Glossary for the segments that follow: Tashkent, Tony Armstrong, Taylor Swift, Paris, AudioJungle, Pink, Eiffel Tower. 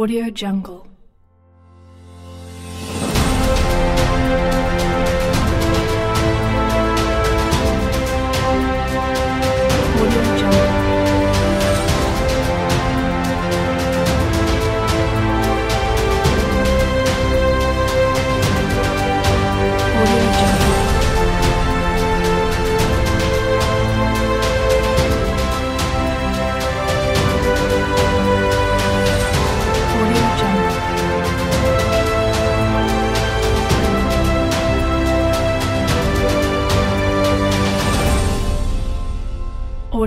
AudioJungle.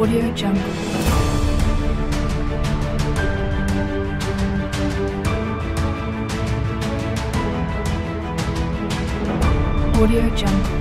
AudioJungle. AudioJungle. AudioJungle.